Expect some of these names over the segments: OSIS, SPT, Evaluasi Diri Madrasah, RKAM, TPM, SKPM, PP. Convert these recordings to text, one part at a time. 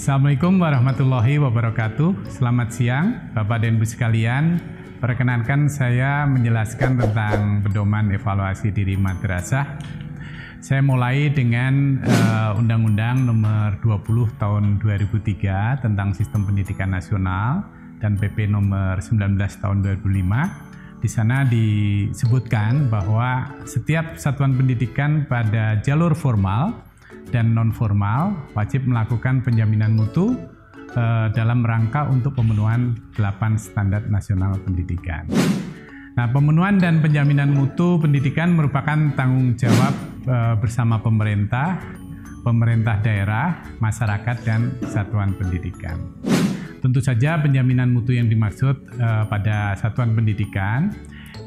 Assalamualaikum warahmatullahi wabarakatuh. Selamat siang Bapak dan Ibu sekalian. Perkenankan saya menjelaskan tentang pedoman evaluasi diri madrasah. Saya mulai dengan Undang-Undang Nomor 20 Tahun 2003 tentang Sistem Pendidikan Nasional dan PP Nomor 19 Tahun 2005. Di sana disebutkan bahwa setiap satuan pendidikan pada jalur formal dan non formal wajib melakukan penjaminan mutu dalam rangka untuk pemenuhan 8 standar nasional pendidikan. Nah, pemenuhan dan penjaminan mutu pendidikan merupakan tanggung jawab bersama pemerintah daerah, masyarakat, dan satuan pendidikan. Tentu saja penjaminan mutu yang dimaksud pada satuan pendidikan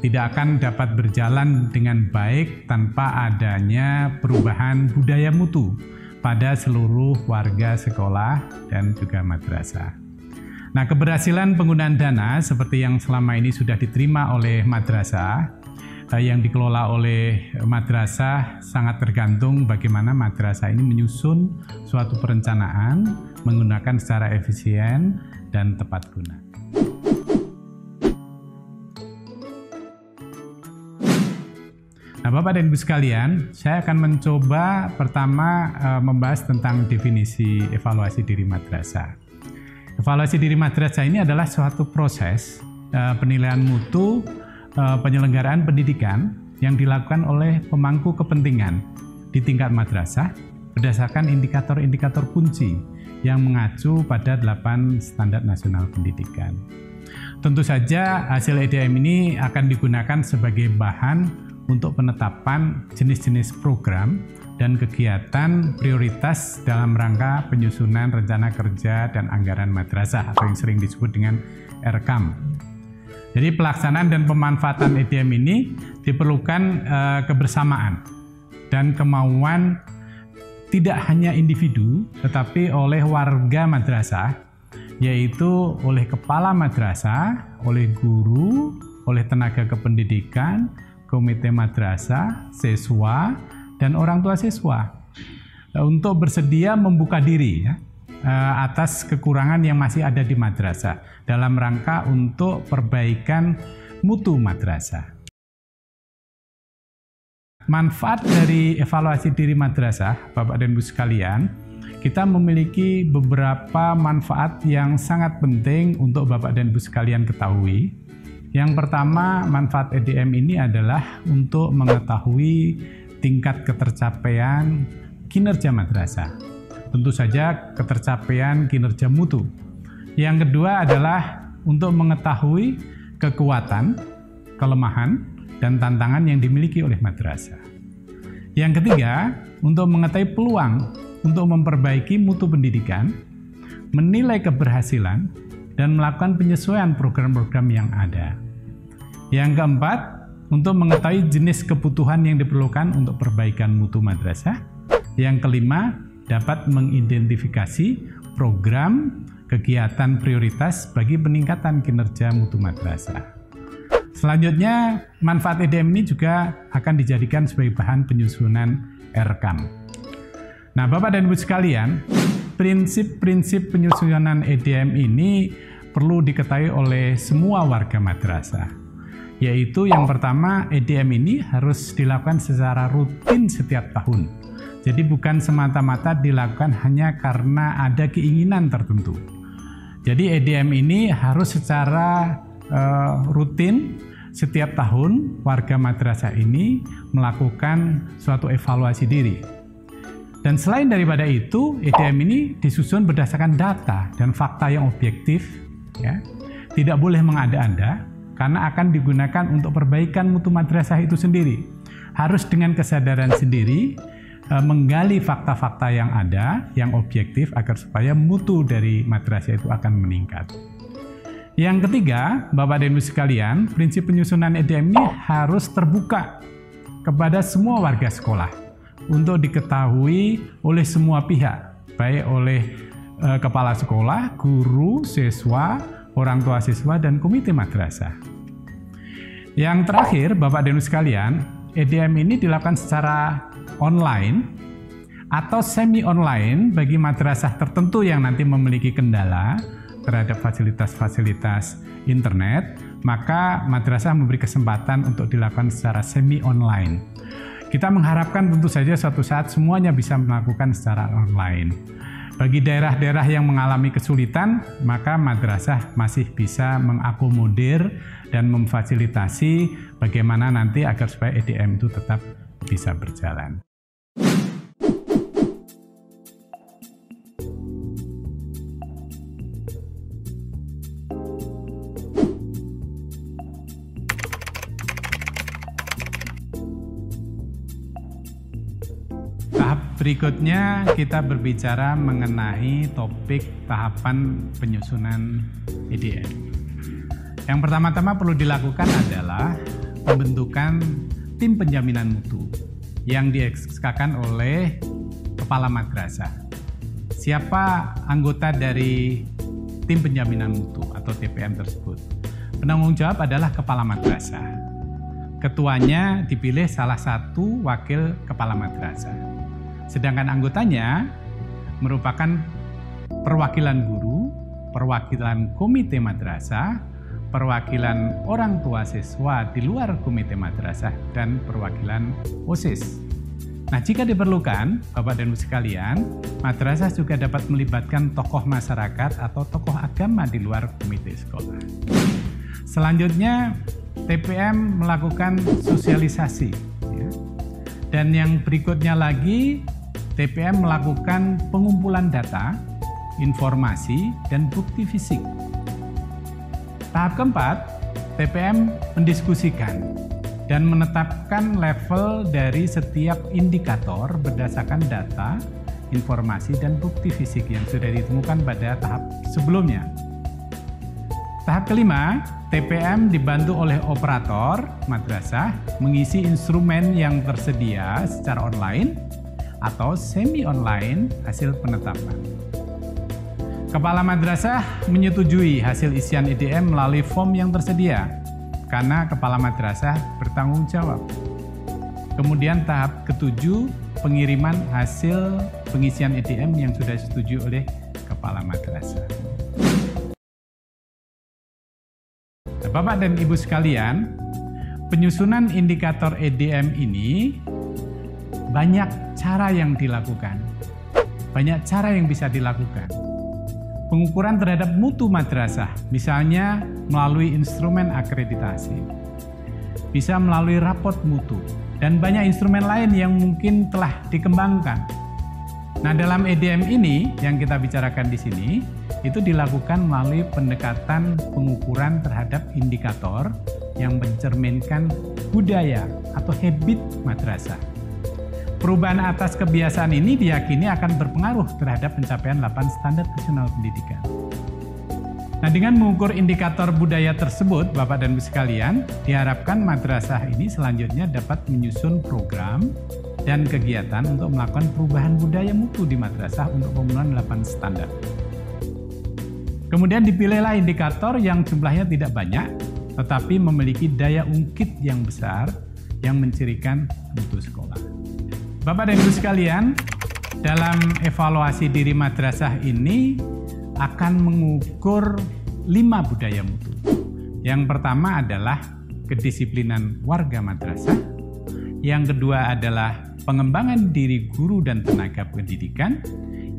tidak akan dapat berjalan dengan baik tanpa adanya perubahan budaya mutu pada seluruh warga sekolah dan juga madrasah. Nah, keberhasilan penggunaan dana seperti yang selama ini sudah diterima oleh madrasah, yang dikelola oleh madrasah, sangat tergantung bagaimana madrasah ini menyusun suatu perencanaan menggunakan secara efisien dan tepat guna. Nah, Bapak dan Ibu sekalian, saya akan mencoba pertama membahas tentang definisi evaluasi diri madrasah. Evaluasi diri madrasah ini adalah suatu proses penilaian mutu penyelenggaraan pendidikan yang dilakukan oleh pemangku kepentingan di tingkat madrasah berdasarkan indikator-indikator kunci yang mengacu pada 8 standar nasional pendidikan. Tentu saja hasil EDM ini akan digunakan sebagai bahan untuk penetapan jenis-jenis program dan kegiatan prioritas dalam rangka penyusunan rencana kerja dan anggaran madrasah atau yang sering disebut dengan RKAM. Jadi pelaksanaan dan pemanfaatan EDM ini diperlukan kebersamaan dan kemauan tidak hanya individu tetapi oleh warga madrasah, yaitu oleh kepala madrasah, oleh guru, oleh tenaga kependidikan, komite madrasah, siswa, dan orang tua siswa untuk bersedia membuka diri atas kekurangan yang masih ada di madrasah dalam rangka untuk perbaikan mutu madrasah. Manfaat dari evaluasi diri madrasah, Bapak dan Ibu sekalian, kita memiliki beberapa manfaat yang sangat penting untuk Bapak dan Ibu sekalian ketahui. Yang pertama, manfaat EDM ini adalah untuk mengetahui tingkat ketercapaian kinerja madrasah. Tentu saja ketercapaian kinerja mutu. Yang kedua adalah untuk mengetahui kekuatan, kelemahan, dan tantangan yang dimiliki oleh madrasah. Yang ketiga, untuk mengetahui peluang untuk memperbaiki mutu pendidikan, menilai keberhasilan, dan melakukan penyesuaian program-program yang ada. Yang keempat, untuk mengetahui jenis kebutuhan yang diperlukan untuk perbaikan mutu madrasah. Yang kelima, dapat mengidentifikasi program kegiatan prioritas bagi peningkatan kinerja mutu madrasah. Selanjutnya, manfaat EDM ini juga akan dijadikan sebagai bahan penyusunan RKAM. Nah, Bapak dan Ibu sekalian, prinsip-prinsip penyusunan EDM ini perlu diketahui oleh semua warga madrasah. Yaitu yang pertama, EDM ini harus dilakukan secara rutin setiap tahun. Jadi bukan semata-mata dilakukan hanya karena ada keinginan tertentu. Jadi EDM ini harus secara rutin setiap tahun warga madrasah ini melakukan suatu evaluasi diri. Dan selain daripada itu, EDM ini disusun berdasarkan data dan fakta yang objektif, ya. Tidak boleh mengada-ada, karena akan digunakan untuk perbaikan mutu madrasah itu sendiri. Harus dengan kesadaran sendiri menggali fakta-fakta yang ada, yang objektif, agar supaya mutu dari madrasah itu akan meningkat. Yang ketiga, Bapak dan Ibu sekalian, prinsip penyusunan EDM ini harus terbuka kepada semua warga sekolah untuk diketahui oleh semua pihak, baik oleh kepala sekolah, guru, siswa, orang tua siswa, dan komite madrasah. Yang terakhir, Bapak dan Ibu sekalian, EDM ini dilakukan secara online atau semi online bagi madrasah tertentu yang nanti memiliki kendala terhadap fasilitas-fasilitas internet, maka madrasah memberi kesempatan untuk dilakukan secara semi online. Kita mengharapkan tentu saja suatu saat semuanya bisa melakukan secara online. Bagi daerah-daerah yang mengalami kesulitan, maka madrasah masih bisa mengakomodir dan memfasilitasi bagaimana nanti agar supaya EDM itu tetap bisa berjalan. Berikutnya kita berbicara mengenai topik tahapan penyusunan EDM. Yang pertama-tama perlu dilakukan adalah pembentukan tim penjaminan mutu yang diekskakan oleh kepala madrasah. Siapa anggota dari tim penjaminan mutu atau TPM tersebut? Penanggung jawab adalah kepala madrasah. Ketuanya dipilih salah satu wakil kepala madrasah. Sedangkan anggotanya merupakan perwakilan guru, perwakilan komite madrasah, perwakilan orang tua siswa di luar komite madrasah, dan perwakilan OSIS. Nah, jika diperlukan, Bapak dan Ibu sekalian, madrasah juga dapat melibatkan tokoh masyarakat atau tokoh agama di luar komite sekolah. Selanjutnya, TPM melakukan sosialisasi. Dan yang berikutnya lagi, TPM melakukan pengumpulan data, informasi, dan bukti fisik. Tahap keempat, TPM mendiskusikan dan menetapkan level dari setiap indikator berdasarkan data, informasi, dan bukti fisik yang sudah ditemukan pada tahap sebelumnya. Tahap kelima, TPM dibantu oleh operator madrasah mengisi instrumen yang tersedia secara online atau semi-online hasil penetapan. Kepala madrasah menyetujui hasil isian EDM melalui form yang tersedia karena kepala madrasah bertanggung jawab. Kemudian tahap ketujuh, pengiriman hasil pengisian EDM yang sudah disetujui oleh kepala madrasah. Bapak dan Ibu sekalian, penyusunan indikator EDM ini banyak cara yang dilakukan. Banyak cara yang bisa dilakukan. Pengukuran terhadap mutu madrasah, misalnya melalui instrumen akreditasi. Bisa melalui raport mutu, dan banyak instrumen lain yang mungkin telah dikembangkan. Nah, dalam EDM ini yang kita bicarakan di sini, itu dilakukan melalui pendekatan pengukuran terhadap indikator yang mencerminkan budaya atau habit madrasah. Perubahan atas kebiasaan ini diyakini akan berpengaruh terhadap pencapaian 8 standar nasional pendidikan. Nah, dengan mengukur indikator budaya tersebut, Bapak dan Ibu sekalian, diharapkan madrasah ini selanjutnya dapat menyusun program dan kegiatan untuk melakukan perubahan budaya mutu di madrasah untuk pemenuhan 8 standar. Kemudian dipilihlah indikator yang jumlahnya tidak banyak, tetapi memiliki daya ungkit yang besar yang mencirikan mutu sekolah. Bapak dan Ibu sekalian, dalam evaluasi diri madrasah ini akan mengukur 5 budaya mutu. Yang pertama adalah kedisiplinan warga madrasah. Yang kedua adalah pengembangan diri guru dan tenaga pendidikan.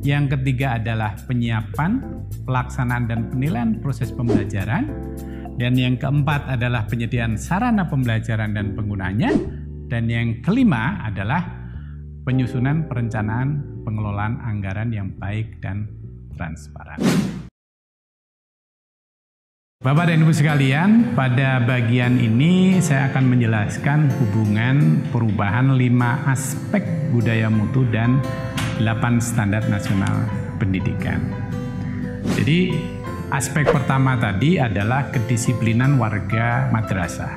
Yang ketiga adalah penyiapan, pelaksanaan, dan penilaian proses pembelajaran. Dan yang keempat adalah penyediaan sarana pembelajaran dan penggunaannya. Dan yang kelima adalah penyusunan perencanaan pengelolaan anggaran yang baik dan transparan. Bapak dan Ibu sekalian, pada bagian ini saya akan menjelaskan hubungan perubahan 5 aspek budaya mutu dan 8 standar nasional pendidikan. Jadi, aspek pertama tadi adalah kedisiplinan warga madrasah.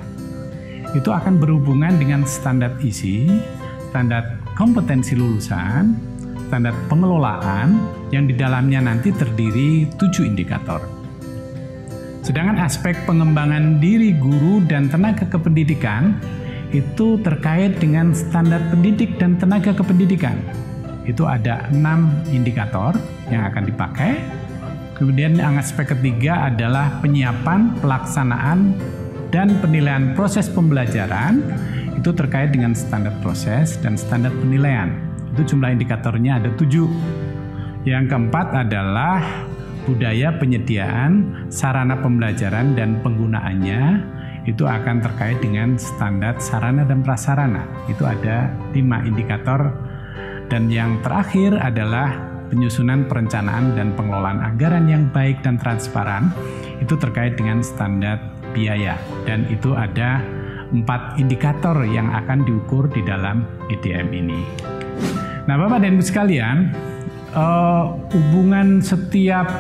Itu akan berhubungan dengan standar isi, standar kompetensi lulusan, standar pengelolaan yang di dalamnya nanti terdiri 7 indikator. Sedangkan aspek pengembangan diri guru dan tenaga kependidikan itu terkait dengan standar pendidik dan tenaga kependidikan. itu ada 6 indikator yang akan dipakai. Kemudian aspek ketiga adalah penyiapan, pelaksanaan, dan penilaian proses pembelajaran. Itu terkait dengan standar proses dan standar penilaian. Itu jumlah indikatornya ada 7. Yang keempat adalah budaya penyediaan, sarana pembelajaran, dan penggunaannya. Itu akan terkait dengan standar sarana dan prasarana. Itu ada 5 indikator. Dan yang terakhir adalah penyusunan perencanaan dan pengelolaan anggaran yang baik dan transparan. Itu terkait dengan standar biaya. Dan itu ada 4 indikator yang akan diukur di dalam EDM ini. Nah, Bapak dan Ibu sekalian, hubungan setiap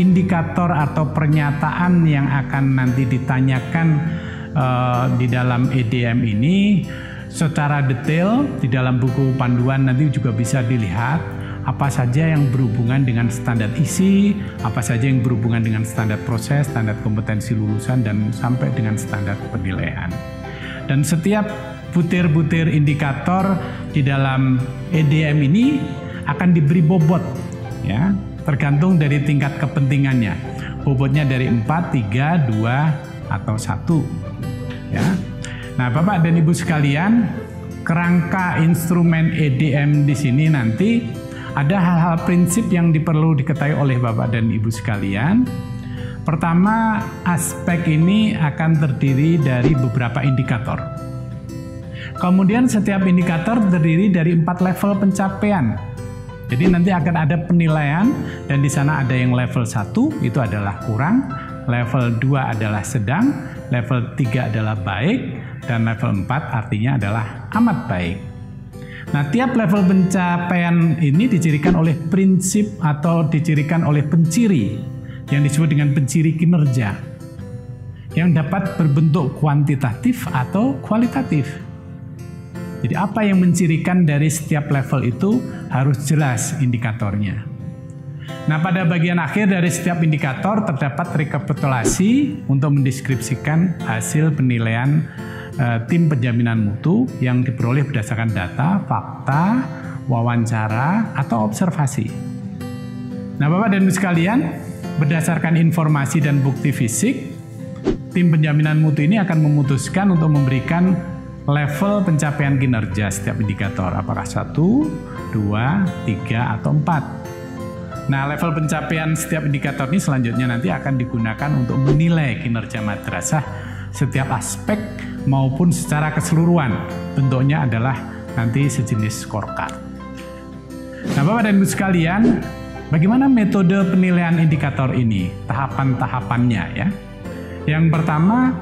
indikator atau pernyataan yang akan nanti ditanyakan di dalam EDM ini secara detail di dalam buku panduan nanti juga bisa dilihat apa saja yang berhubungan dengan standar isi, apa saja yang berhubungan dengan standar proses, standar kompetensi lulusan, dan sampai dengan standar penilaian. Dan setiap butir-butir indikator di dalam EDM ini akan diberi bobot, ya, tergantung dari tingkat kepentingannya. Bobotnya dari 4, 3, 2, atau 1. Ya. Nah, Bapak dan Ibu sekalian, kerangka instrumen EDM di sini nanti ada hal-hal prinsip yang perlu diketahui oleh Bapak dan Ibu sekalian. Pertama, aspek ini akan terdiri dari beberapa indikator. Kemudian setiap indikator terdiri dari 4 level pencapaian. Jadi nanti akan ada penilaian, dan di sana ada yang level 1 itu adalah kurang, level 2 adalah sedang, level 3 adalah baik, dan level 4 artinya adalah amat baik. Nah, tiap level pencapaian ini dicirikan oleh prinsip atau dicirikan oleh penciri yang disebut dengan penciri kinerja yang dapat berbentuk kuantitatif atau kualitatif. Jadi apa yang mencirikan dari setiap level itu harus jelas indikatornya. Nah, pada bagian akhir dari setiap indikator terdapat rekapitulasi untuk mendeskripsikan hasil penilaian tim penjaminan mutu yang diperoleh berdasarkan data, fakta, wawancara, atau observasi. Nah, Bapak dan Ibu sekalian, berdasarkan informasi dan bukti fisik, tim penjaminan mutu ini akan memutuskan untuk memberikan level pencapaian kinerja setiap indikator, apakah 1, 2, 3, atau 4. Nah, level pencapaian setiap indikator ini selanjutnya nanti akan digunakan untuk menilai kinerja madrasah setiap aspek maupun secara keseluruhan. Bentuknya adalah nanti sejenis scorecard. Nah, Bapak dan Ibu sekalian, bagaimana metode penilaian indikator ini? Tahapan-tahapannya ya. Yang pertama,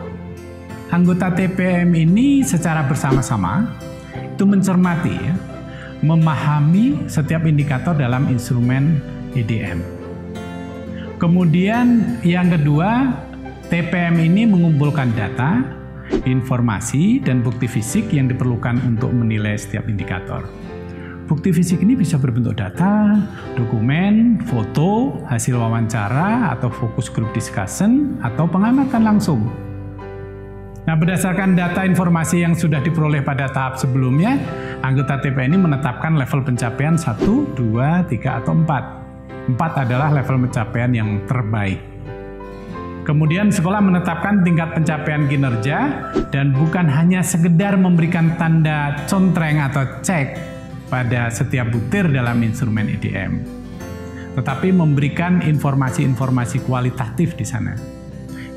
anggota TPM ini secara bersama-sama itu mencermati, ya, memahami setiap indikator dalam instrumen EDM. Kemudian yang kedua, TPM ini mengumpulkan data, informasi, dan bukti fisik yang diperlukan untuk menilai setiap indikator. Bukti fisik ini bisa berbentuk data, dokumen, foto, hasil wawancara, atau fokus group discussion, atau pengamatan langsung. Nah, berdasarkan data informasi yang sudah diperoleh pada tahap sebelumnya, anggota TPM ini menetapkan level pencapaian 1, 2, 3, atau 4. 4 adalah level pencapaian yang terbaik. Kemudian sekolah menetapkan tingkat pencapaian kinerja, dan bukan hanya sekedar memberikan tanda contreng atau cek pada setiap butir dalam instrumen EDM, tetapi memberikan informasi-informasi kualitatif di sana.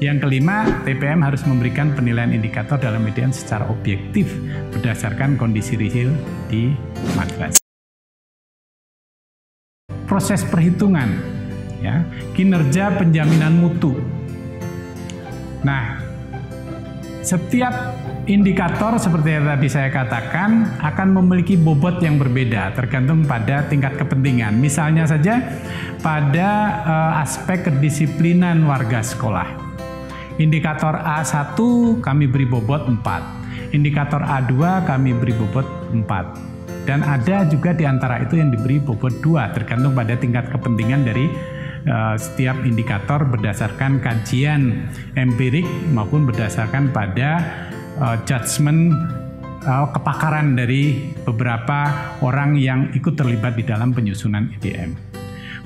Yang kelima, TPM harus memberikan penilaian indikator dalam median secara objektif berdasarkan kondisi real di madrasah. Proses perhitungan, ya, kinerja penjaminan mutu. Nah, setiap indikator seperti yang tadi saya katakan akan memiliki bobot yang berbeda tergantung pada tingkat kepentingan. Misalnya saja pada aspek kedisiplinan warga sekolah. Indikator A1 kami beri bobot 4, indikator A2 kami beri bobot 4, dan ada juga di antara itu yang diberi bobot 2 tergantung pada tingkat kepentingan dari setiap indikator berdasarkan kajian empirik maupun berdasarkan pada judgement kepakaran dari beberapa orang yang ikut terlibat di dalam penyusunan IDM.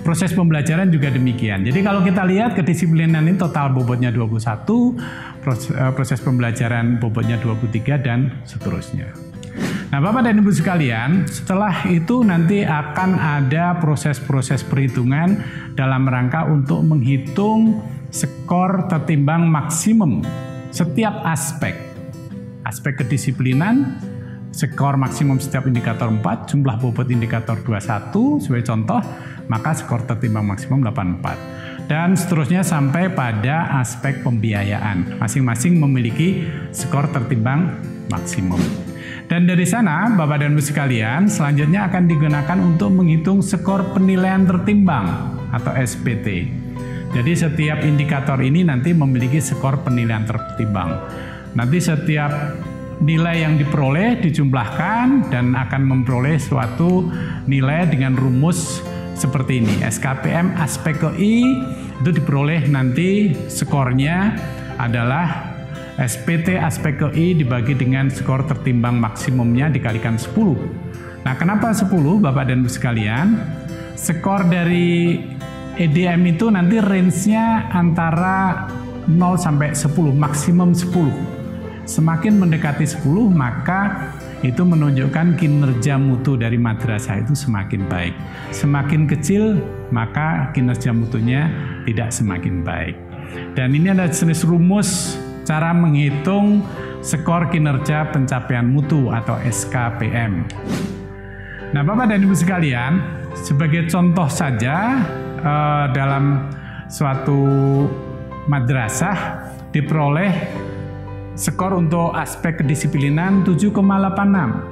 Proses pembelajaran juga demikian. Jadi kalau kita lihat kedisiplinan ini total bobotnya 21, proses pembelajaran bobotnya 23 dan seterusnya. Nah, Bapak dan Ibu sekalian, setelah itu nanti akan ada proses-proses perhitungan dalam rangka untuk menghitung skor tertimbang maksimum setiap aspek. Aspek kedisiplinan, skor maksimum setiap indikator 4, jumlah bobot indikator 21 sebagai contoh, maka skor tertimbang maksimum 84. Dan seterusnya sampai pada aspek pembiayaan. Masing-masing memiliki skor tertimbang maksimum. Dan dari sana, Bapak dan Ibu sekalian, selanjutnya akan digunakan untuk menghitung skor penilaian tertimbang atau SPT. Jadi setiap indikator ini nanti memiliki skor penilaian tertimbang. Nanti setiap nilai yang diperoleh dijumlahkan dan akan memperoleh suatu nilai dengan rumus seperti ini. SKPM aspek KI itu diperoleh nanti skornya adalah SPT aspek KI dibagi dengan skor tertimbang maksimumnya dikalikan 10. Nah, kenapa 10 Bapak dan Ibu sekalian? Skor dari EDM itu nanti range-nya antara 0 sampai 10, maksimum 10. Semakin mendekati 10, maka itu menunjukkan kinerja mutu dari madrasah itu semakin baik. Semakin kecil, maka kinerja mutunya tidak semakin baik. Dan ini ada jenis rumus cara menghitung skor kinerja pencapaian mutu atau SKPM. Nah, Bapak dan Ibu sekalian, sebagai contoh saja dalam suatu madrasah diperoleh skor untuk aspek kedisiplinan 7,86,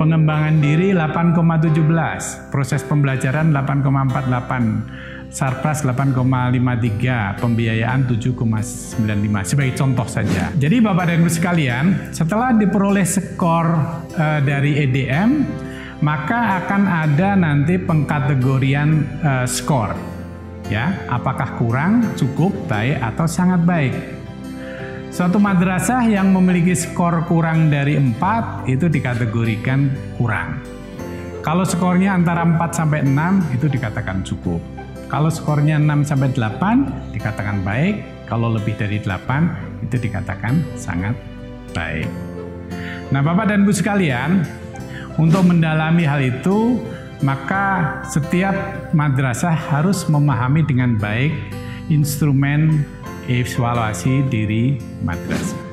pengembangan diri 8,17, proses pembelajaran 8,48. Sarpras 8,53, pembiayaan 7,95 sebagai contoh saja. Jadi Bapak dan Ibu sekalian, setelah diperoleh skor dari EDM, maka akan ada nanti pengkategorian skor. Ya, apakah kurang, cukup, baik atau sangat baik. Suatu madrasah yang memiliki skor kurang dari 4 itu dikategorikan kurang. Kalau skornya antara 4 sampai 6 itu dikatakan cukup. Kalau skornya 6 sampai 8 dikatakan baik, kalau lebih dari 8 itu dikatakan sangat baik. Nah, Bapak dan Ibu sekalian, untuk mendalami hal itu, maka setiap madrasah harus memahami dengan baik instrumen evaluasi diri madrasah.